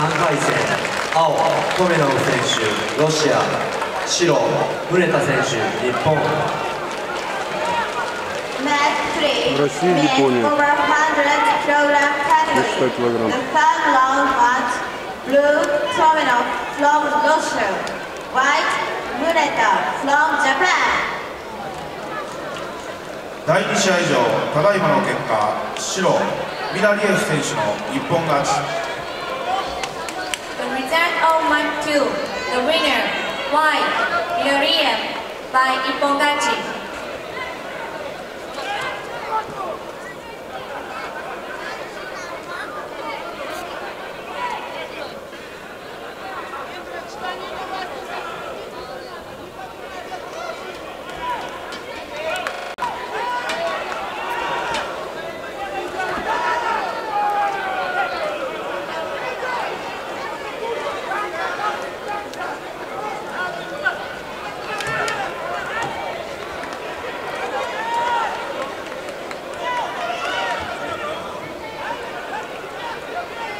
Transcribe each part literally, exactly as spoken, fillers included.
さんかい戦、青、トメノフ選手、ロシア、白、宗田選手、日本。Россия, Япония. сто килограмм. Blue, Tmenov from Russia. White, Müller from Japan. だいに試合以上、ただいまの結果、白、ミラリエフ選手の一本勝ち。The result of match two, the winner, white, ミラリエフ by 一本勝ち。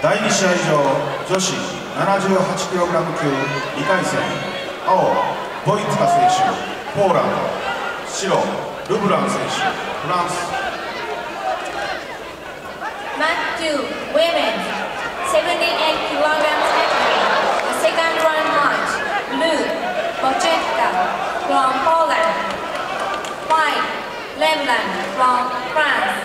だいに試合以上、女子 ななじゅうはちキログラム 級にかい戦、青、ボイツカ選手、ポーランド、白、ルブラン選手、フランス。マッチ ツー Women ななじゅうはちキログラム category second round match blue Bochevka from Poland white Levland from France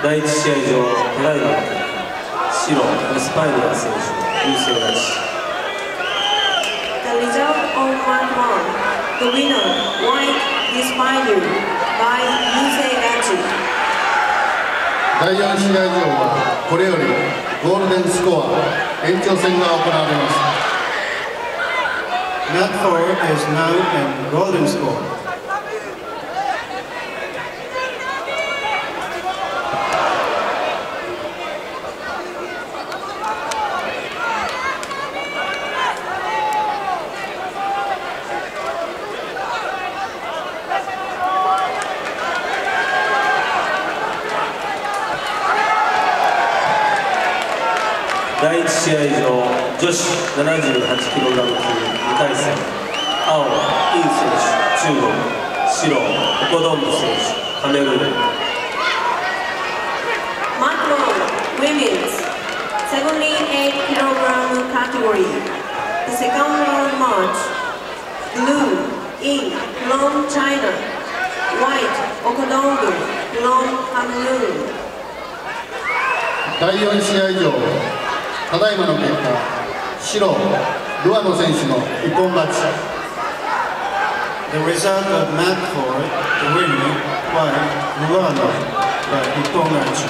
だいいち試合以上、ただいま白、エスパイニア選手、優勝勝ち。The result of one round, the winner, white, Espainia, by 優勝勝ち。だいよん試合以上は、これよりゴールデンスコア、延長戦が行われます。Match four is now in golden score. だいいち試合以上、女子 ななじゅうはちキログラム 級にかい戦、青、イン選手、中国、白、オコドンブ選手、カメルーン。females, seventy-eight kilogram category. The second round match, blue, ink, long China, white, Okodongu, long Hamlun. だいよん試合場、ただいまの結果、白、ルアノ選手の一本勝ち。The result of match four, the winner, white, ルアノが一本勝ち。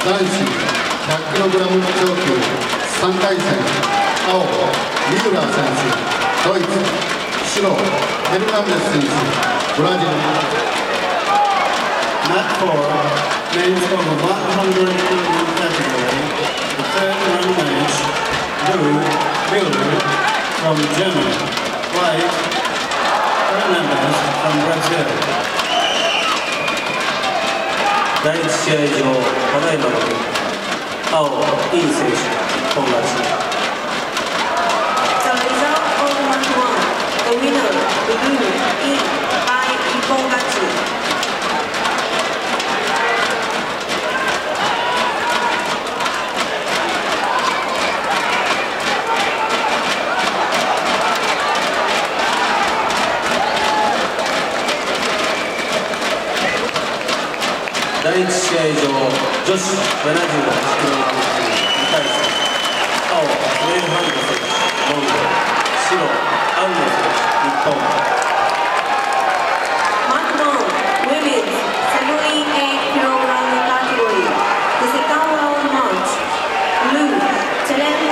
The winner was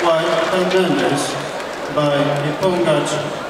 Fernandes by Ippon.